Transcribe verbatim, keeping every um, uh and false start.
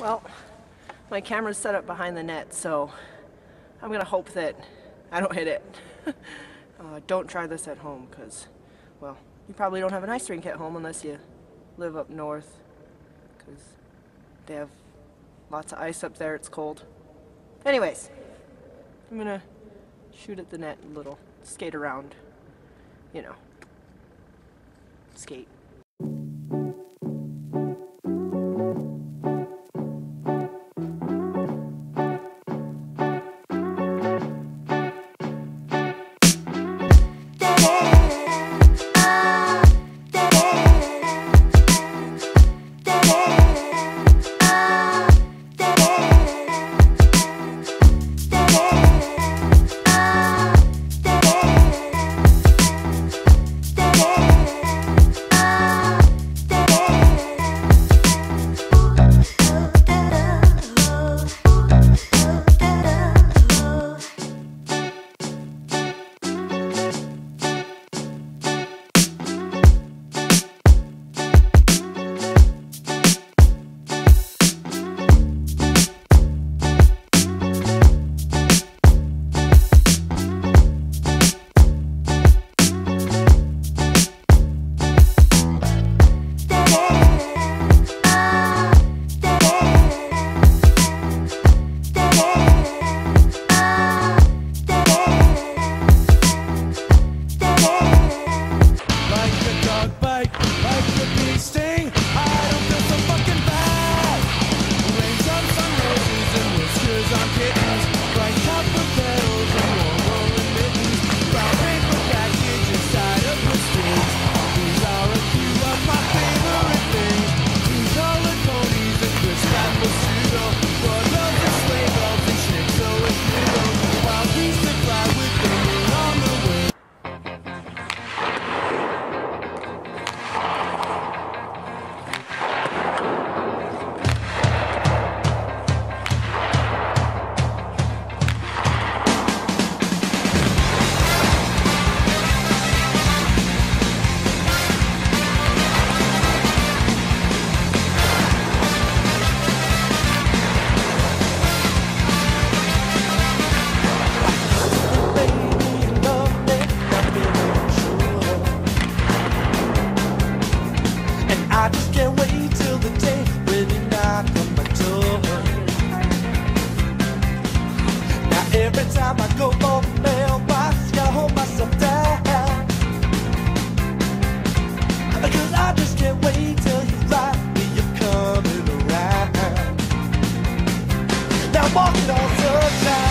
Well, my camera's set up behind the net, so I'm going to hope that I don't hit it. uh, don't try this at home because, well, you probably don't have an ice rink at home unless you live up north, because they have lots of ice up there. It's cold. Anyways, I'm going to shoot at the net a little, skate around, you know, skate. Walking on sunshine.